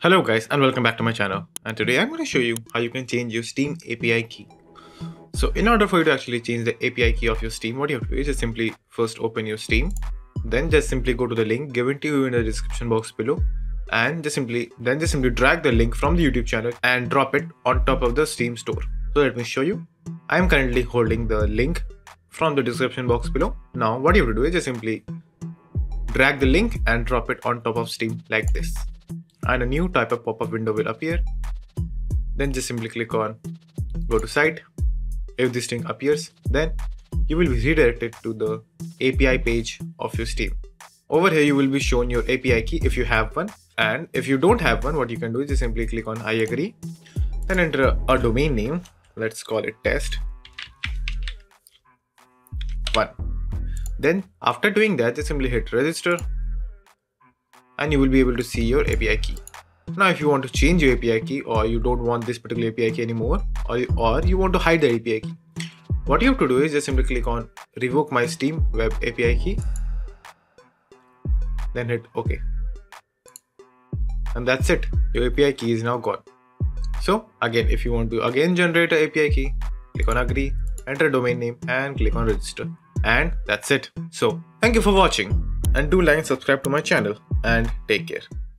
Hello guys, and welcome back to my channel. And today I'm going to show you how you can change your Steam API key. So in order for you to actually change the API key of your Steam, what you have to do is just simply first open your Steam, then just simply go to the link given to you in the description box below, and just simply drag the link from the YouTube channel and drop it on top of the Steam store. So let me show you. I'm currently holding the link from the description box below. Now what you have to do is just simply drag the link and drop it on top of Steam like this. And a new type of pop-up window will appear. Then just simply click on go to site. If this thing appears, then you will be redirected to the API page of your Steam. Over here you will be shown your API key if you have one, and if you don't have one, what you can do is just simply click on I agree, then enter a domain name. Let's call it test1. Then after doing that, just simply hit register, and you will be able to see your API key. Now if you want to change your API key, or you don't want this particular API key anymore, or you want to hide the API key, what you have to do is just simply click on revoke my Steam web API key, then hit OK. And that's it, your API key is now gone. So again, if you want to again generate an API key, click on agree, enter domain name and click on register. And that's it. So thank you for watching, and do like and subscribe to my channel, and take care.